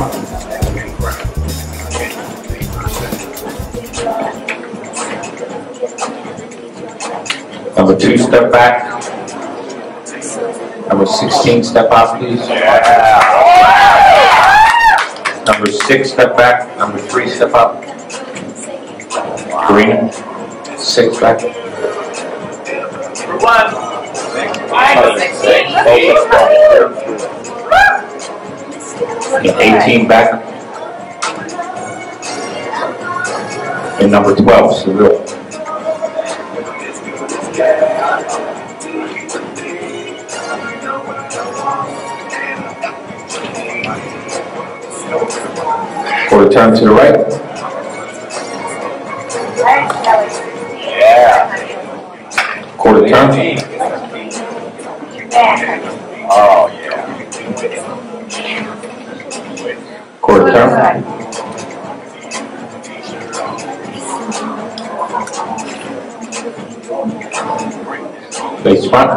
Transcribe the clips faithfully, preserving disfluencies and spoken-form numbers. Number two, step back. Number sixteen, step out, please. Yeah. Number six, step back. Number three, step up. Green, six back. Number one, five, six, and eighteen back. And number twelve, Seville. Quarter turn to the right. Yeah. Quarter turn. Oh yeah. Quarter turn. Face front.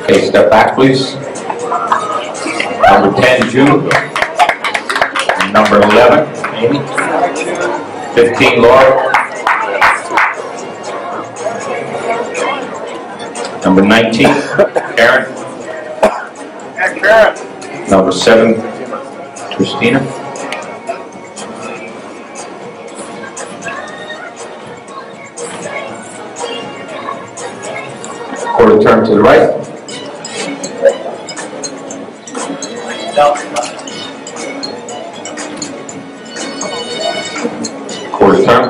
Okay, step back, please. Number ten, June. Number eleven, Amy. fifteen, Laura. Number nineteen, Karen. Karen. Number seven, Christina. Quarter turn to the right. Quarter turn.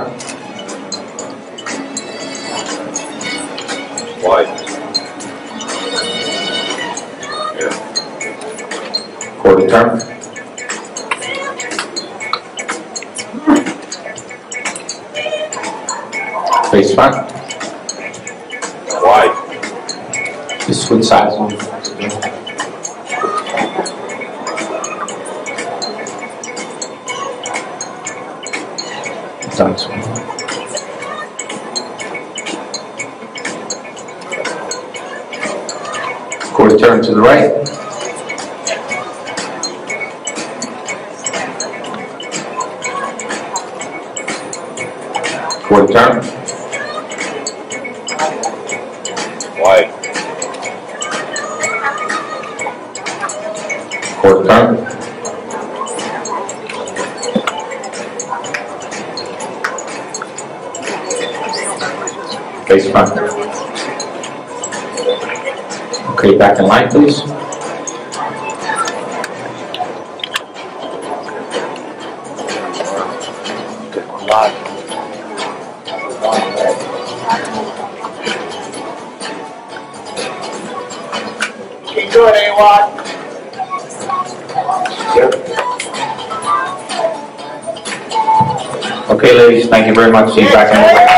Wide. Quarter turn. Face front. Wide. Just switch sides on. Done swing. Quarter turn to the right. Quarter turn. Wide. Quarter turn. Face front. Okay, back in line, please. Good, anyone? Okay, ladies, thank you very much. See you back in the morning.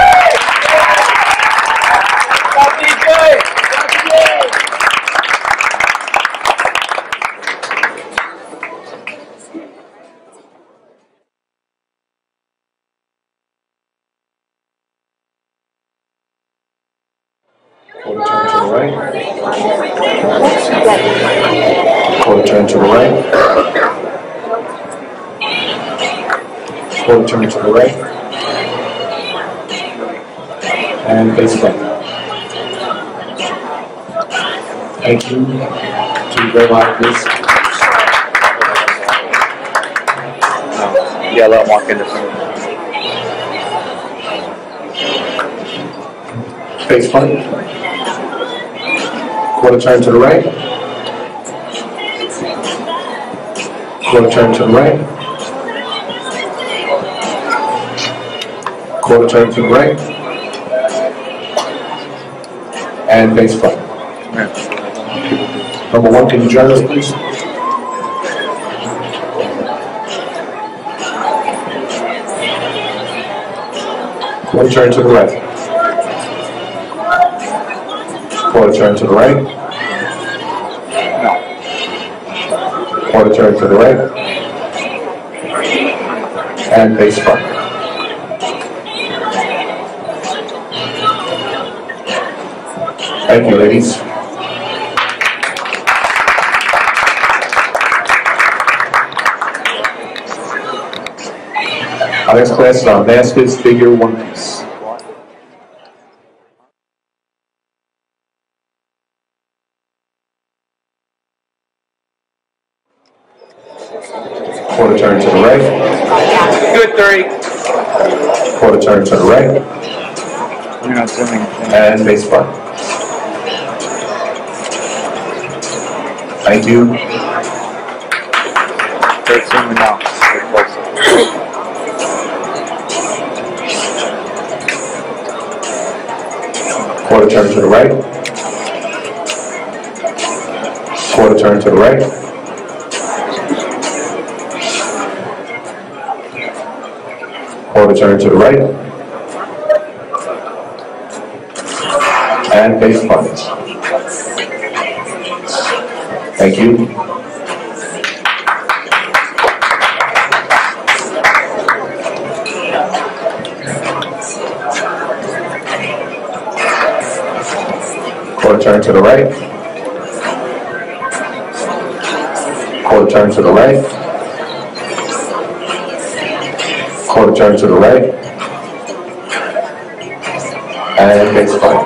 Quarter turn to the right. Quarter turn to the right. And face front. Thank you. Do you go like this? Yeah, let them walk in the front. Face front. Quarter turn to the right. Quarter turn to the right. Quarter turn to the right. And face front. Number one, can you join us, please? Quarter turn to the right. Quarter turn to the right. No. Potter turned to the right, and they spun. Thank you, ladies. Our next class is on Baskets, Figure One Piece. Quarter turn to the right. Good three. Quarter turn to the right. You're not swimming. And base spot. Thank you. They're swimming now. Quarter turn to the right. Quarter turn to the right. Quarter turn to the right, and base points. Thank you. Quarter turn to the right, quarter turn to the right. Quarter turn to the right, and base point.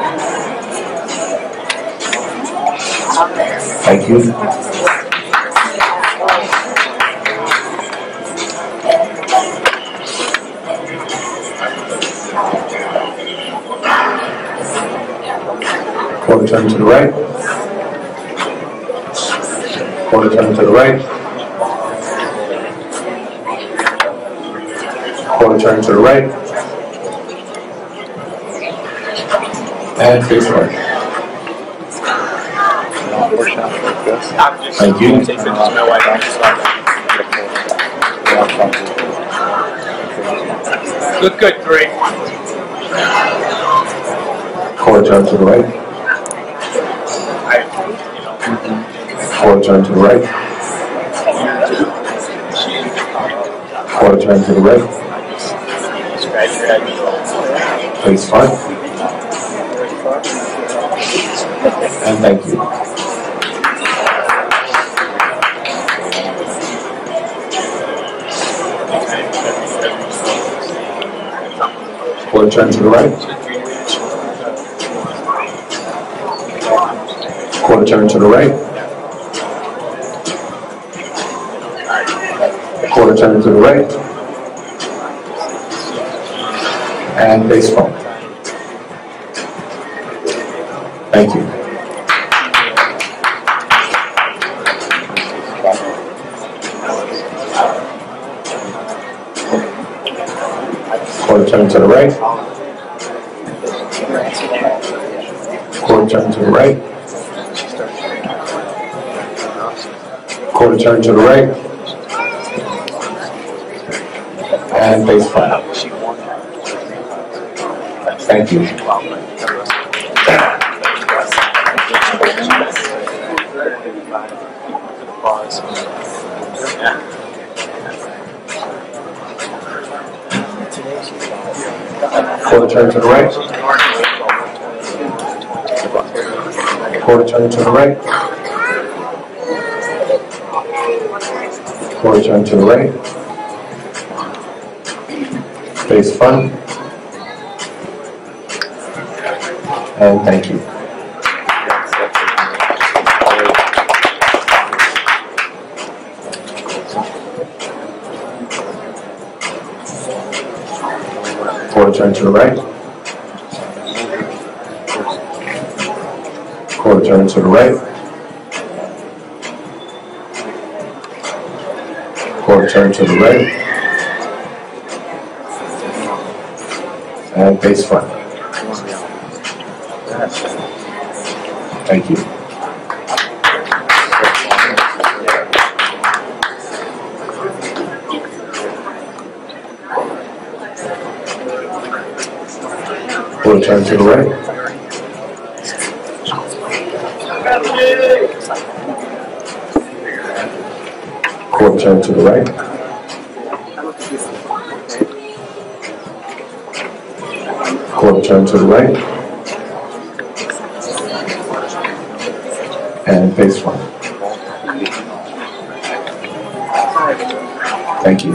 Thank you. Quarter turn to the right, quarter turn to the right. Quarter turn to the right, and face right. Thank you. Good, good, three. Quarter turn to the right. Quarter turn to the right. Quarter turn to the right. Please fine. And thank you. Quarter turn to the right. Quarter turn to the right. Quarter turn to the right. And baseball. Thank you. Quarter turn to the right. Quarter turn to the right. Quarter turn to the right. And baseball. Thank you. Quarter turn to the right. Quarter turn to the right. Quarter turn to the right. Face fun. And thank you. Quarter turn to the right. Quarter turn to the right. Quarter turn to the right. And base front. Thank you. Quarter turn to the right. Court turn to the right. Court turn to the right. And face one. Thank you.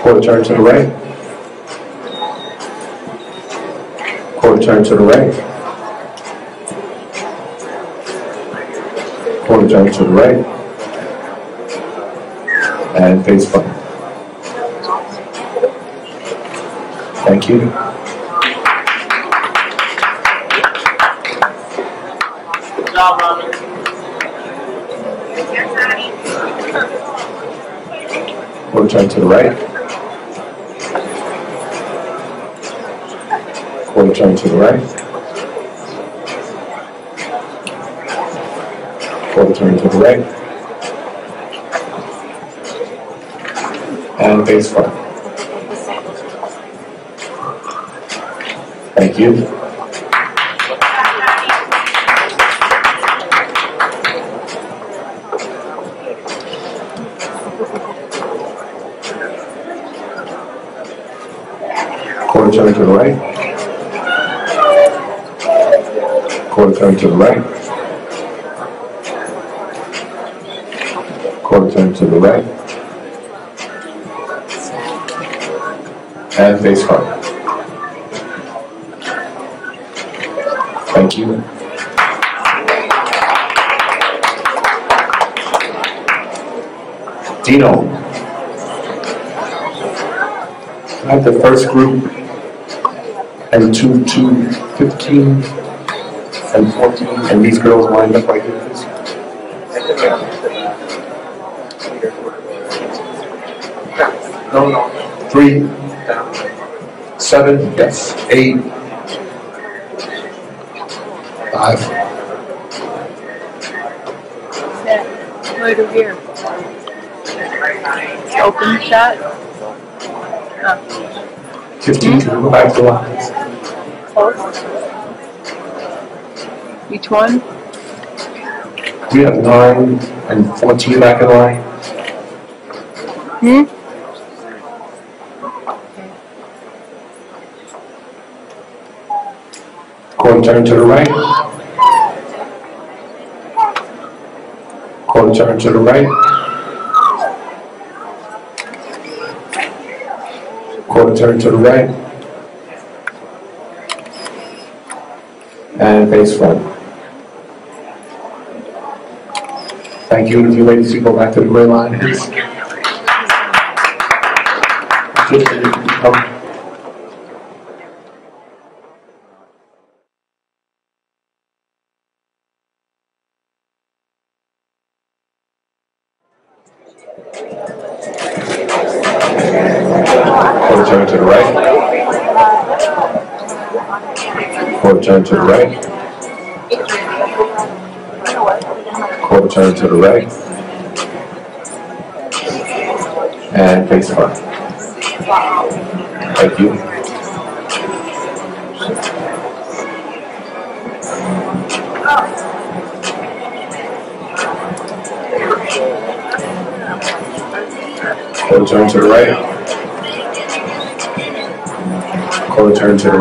Quarter turn to the right. Quarter turn to the right. Quarter turn to the right. And face front. Thank you. Good job, Robert. Quarter turn to the right. Quarter turn to the right. Quarter turn to the right. And face front. Thank you. Quarter turn to the right. Quarter turn to the right. Quarter turn to the right. And face front. Thank you. Dino. I have the first group and two to fifteen. And fourteen, and these girls lined up like this. No, no. Three, seven, yes. Eight, five. Right over here. Open shot. Oh. Fifteen. Mm-hmm. Go back to the lines. Close. Each one? We have nine and fourteen back in line. Hmm? Quarter turn to the right. Quarter turn to the right. Quarter turn to the right. And face front. Thank you. If you ladies to go back to the gray line. Quarter turn to the right. Quarter turn to the right. Quarter turn to the right. And face front. Thank you. Quarter turn to the right. Quarter turn to the right. Quarter turn to the right.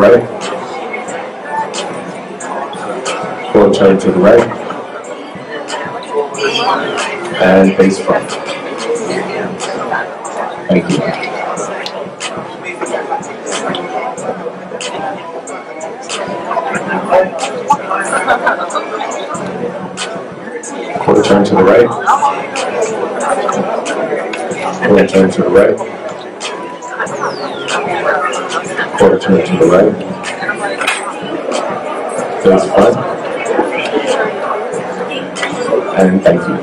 And face front. Thank you. Quarter turn to the right. Quarter turn to the right. Quarter turn to the right. Face front. And thank you.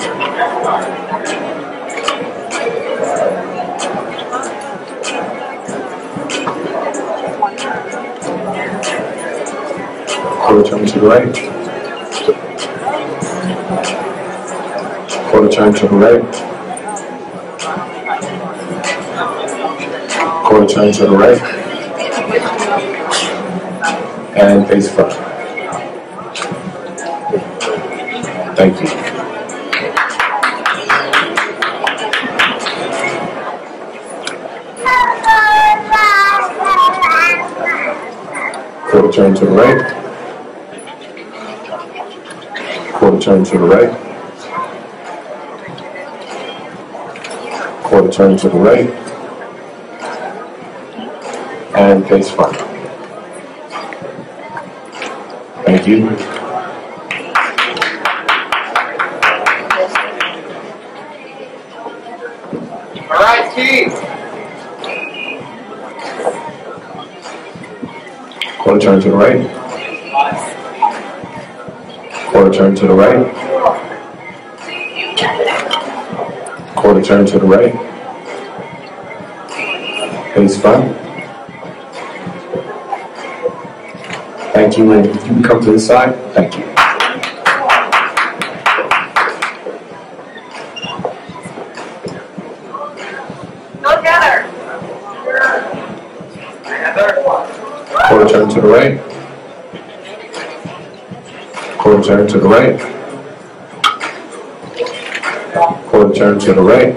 Quarter turn to the right. Quarter turn to the right. for a change on the right, and face front. Thank you. Quarter turn to the right, quarter turn to the right, quarter turn to the right, and face front. Thank you. All right, team. Quarter turn to the right, quarter turn to the right, quarter turn to the right, face front. Thank you, and if you can come to this side, thank you. Go together. Quarter turn to the right, quarter turn to the right, quarter turn to the right,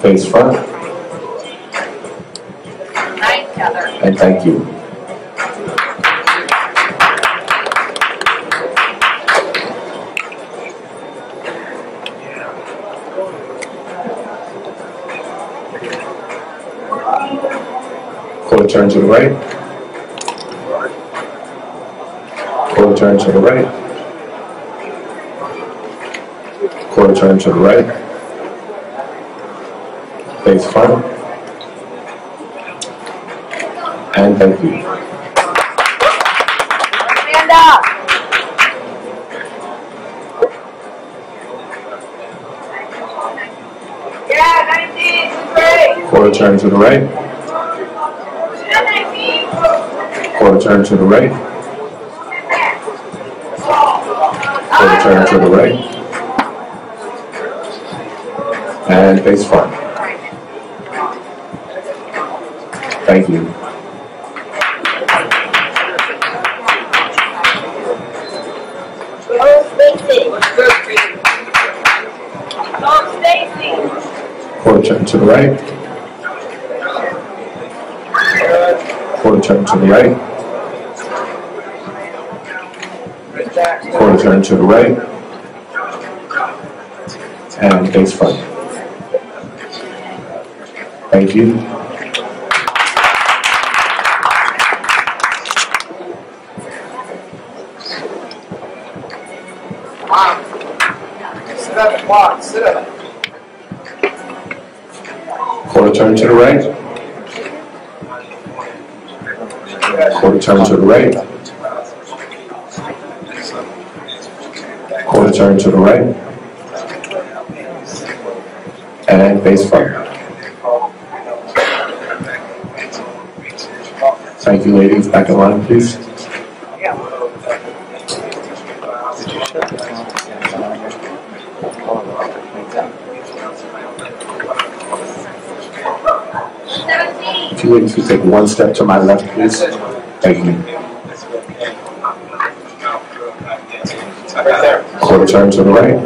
face front, and thank you. Quarter turn to the right, quarter turn to the right, quarter turn to the right, face front, and thank you. Stand up. Yeah, nineteen, quarter turn to the right, quarter turn to the right, quarter turn to the right, and face front. Thank you. Oh, Stacy. Oh, Stacy. Quarter turn to the right, quarter turn to the right, quarter turn to the right, and face front. Thank you. Wow. Sit up, come on, sit up. Quarter turn to the right, quarter turn to the right, quarter turn to the right, and face front. Thank you, ladies. Back in line, please. Yeah. If you ladies could take one step to my left, please. Thank you. Quarter turn to the right.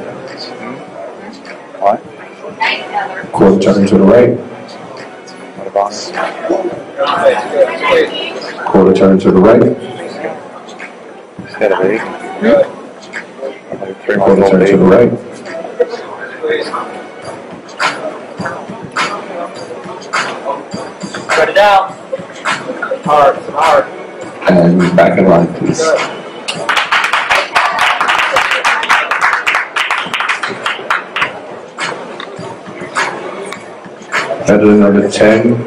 Quarter turn to the right. Quarter turn to the right. Quarter turn to the right. Cut it out. Hard, hard. And back in line, please. Better number ten,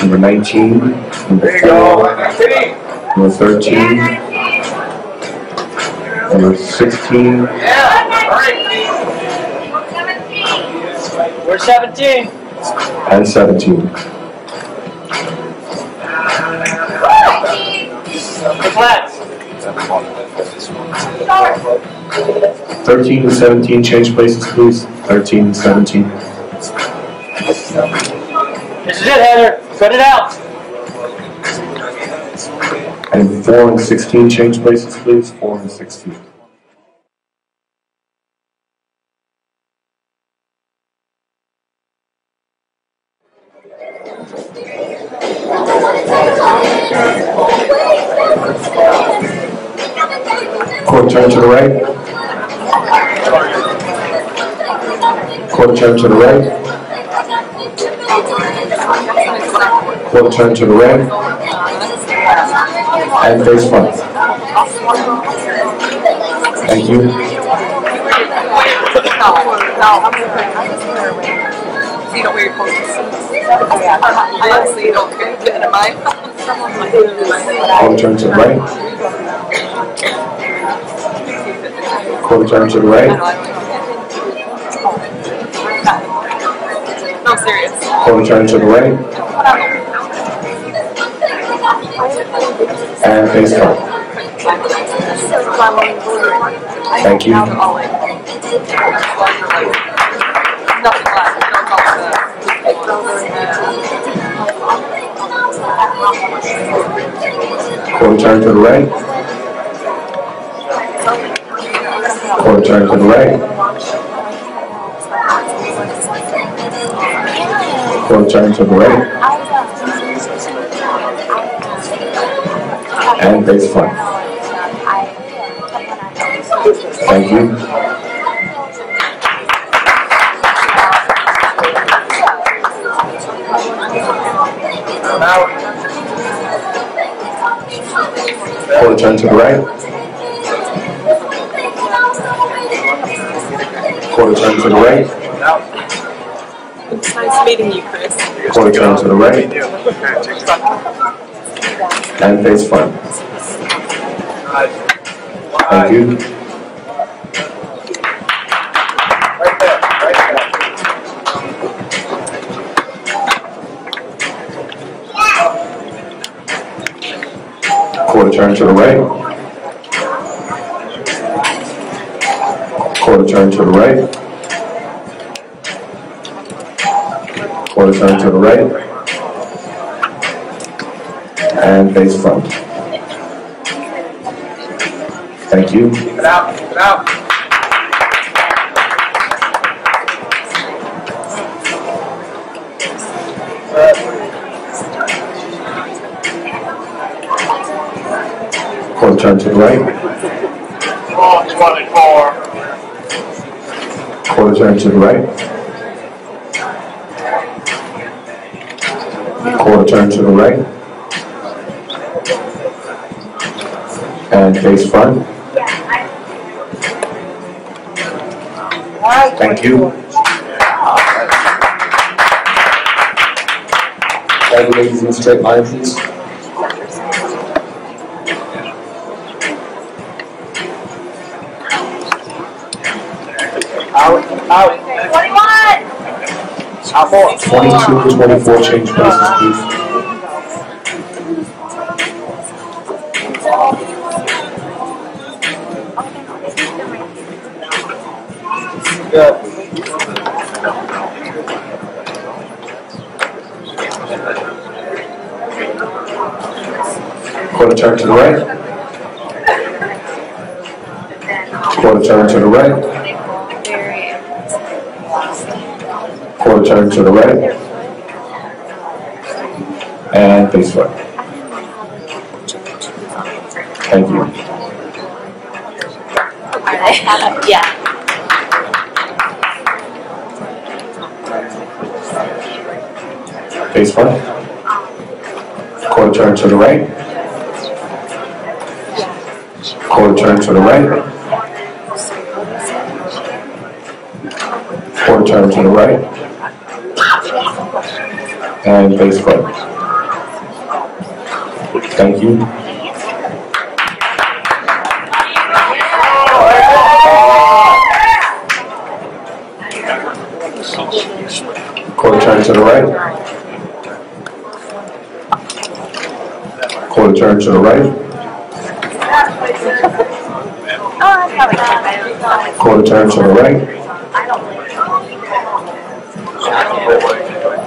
number nineteen. There you go. Number thirteen. Number sixteen. We're seventeen. And seventeen. thirteen and seventeen, change places, please. thirteen and seventeen. This is it, Heather. Cut it out. And four and sixteen, change places, please. Four and sixteen. Quarter turn to the right. Quarter turn to the right. Quarter turn to the right. And face front. Thank you. You know where you're supposed to see. I honestly don't care. Quarter turn to the right. Quarter turn to the right. No, serious. Quarter turn to the right. And face front. Thank you. Quarter turn to the right. Quarter turn to the right. Quarter turn to the right. And face front. Thank you. Quarter turn to the right. Quarter turn to the right. It's nice meeting you, Chris. Quarter turn to the right. And face front. Thank you. Right there, right there. Quarter turn to the right. Quarter turn to the right. Quarter turn to the right. And face front. Thank you. Keep it out, keep it out. Quarter turn to the right. four twenty-four. Quarter turn to the right. Quarter turn to the right. And face front. Thank you. All the ladies in straight line, please. Out. twenty-one! Out four. twenty-two, twenty-four, change places, please. Yeah. Quarter turn to the right. Quarter turn to the right. Quarter turn to the right. And face front. Thank you. Yeah. Face front. Quarter turn to the right. Quarter turn to the right. Quarter turn to the right. And face front. Thank you. Quarter turn to the right. Quarter turn to the right. Quarter turn to the right.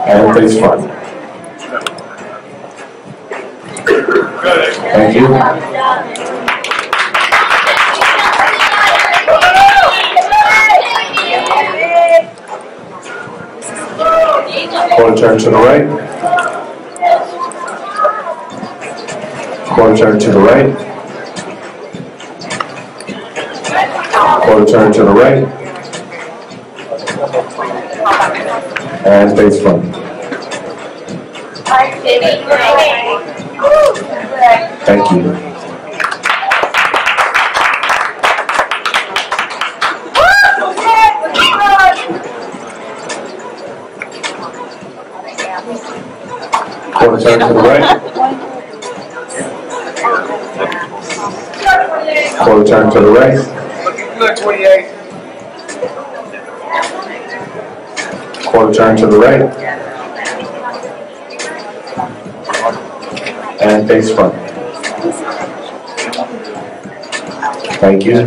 and it is fun. Thank you. Quarter turn to the right. Quarter turn to the right. Quarter turn to the right, and face front. Thank you. Quarter turn to the right. Quarter turn to the right. twenty-eight. Quarter turn to the right. And face front. Thank you.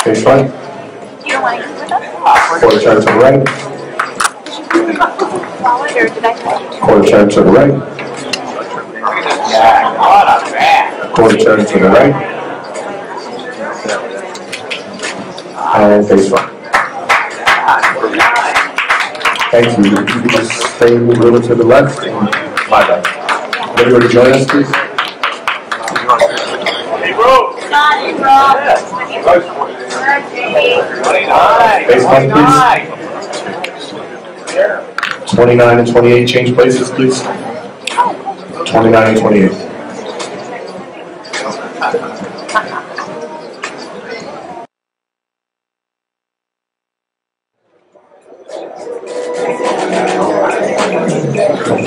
Face front. Quarter turn to the right. Quarter turn to the right. Quarter turn to the right. And face front. Thank you. You can just stay a little to the left and fly back. Would you want to join us, please? Hey, bro. Hey, bro. Face front, please. twenty-nine and twenty-eight, change places, please. twenty-nine and twenty-eight.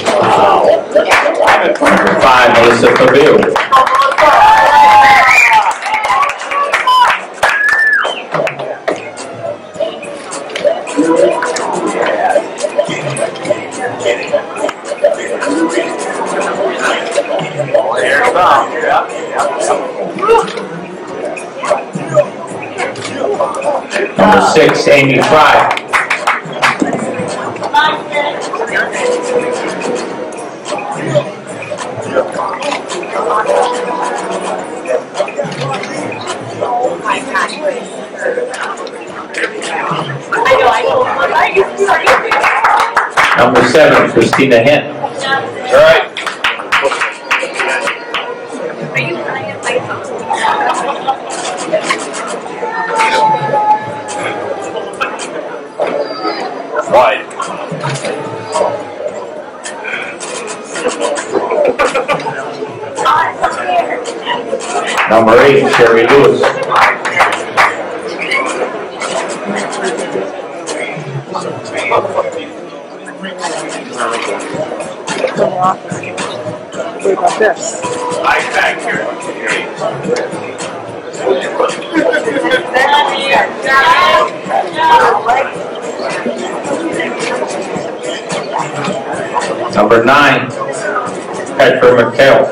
Wow. Five, Melissa Cavill. Number six, Amy Fry. Number seven, Christina Hinn. All right. Right. Number eight, Sherry Lewis. I back here. Number nine, Petra McHale.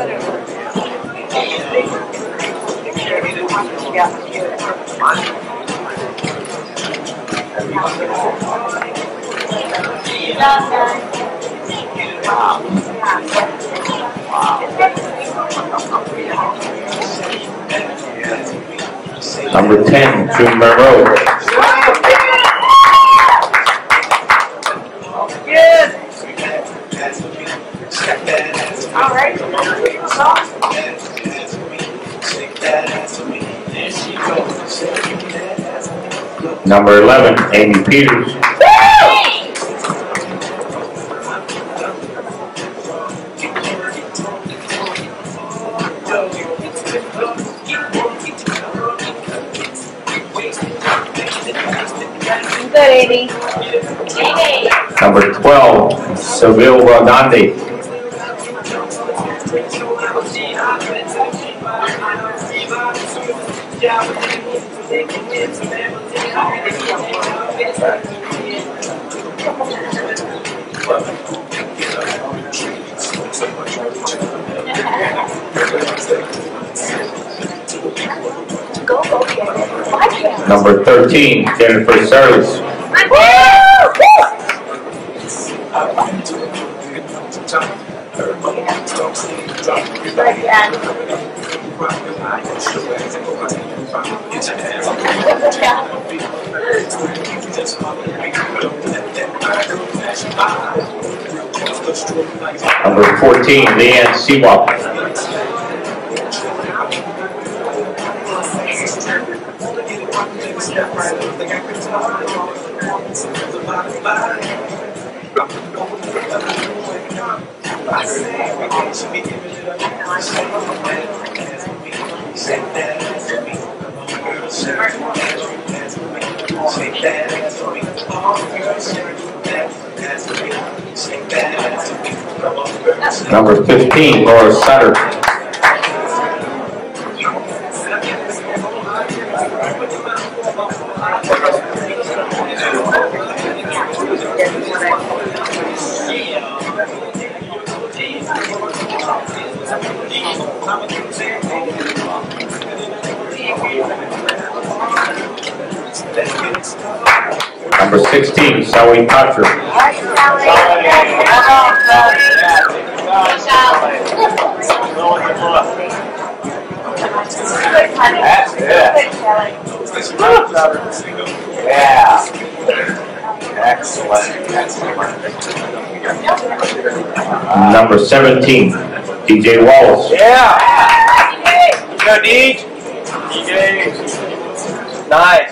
Number ten, June Barrow. Number eleven, Amy Peters. Woo! Good, Amy. Amy. Number twelve, Seville Rodante. Number thirteen, Jennifer Service. Number fourteen, Dan Seewald. Number fifteen, Laura Sutter. Number sixteen, Sally Potter. That's good. Yeah. Excellent. Number seventeen, D J Wallace. Yeah. Go, D J. D J. Nice.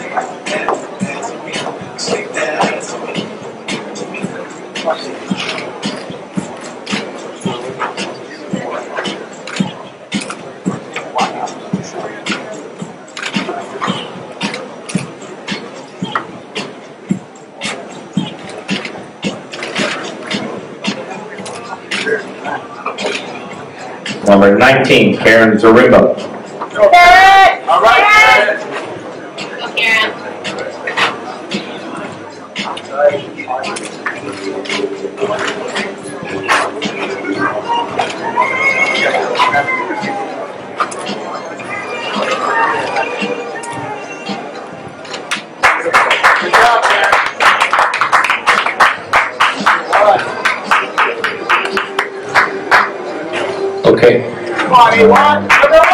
Number nineteen, Karen Zarimbo. Go, Karen! All right, Karen! Go, Karen. Good job, Karen. Okay. Come on, you want?